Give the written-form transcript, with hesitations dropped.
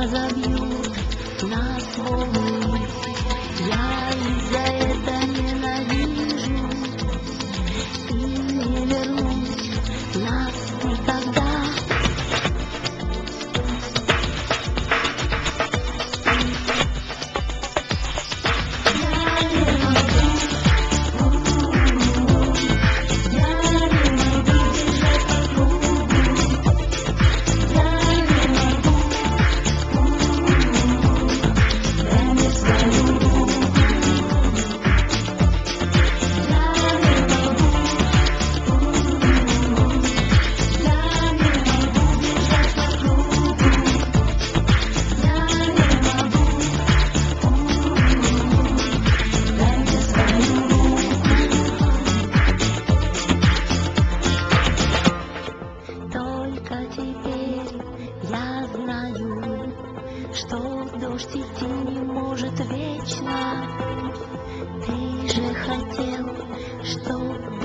разобью на волны. Я из-за этого ненавижу и не вернусь нас никогда. Я знаю, что дождь идти не может вечно. Ты же хотел, чтобы...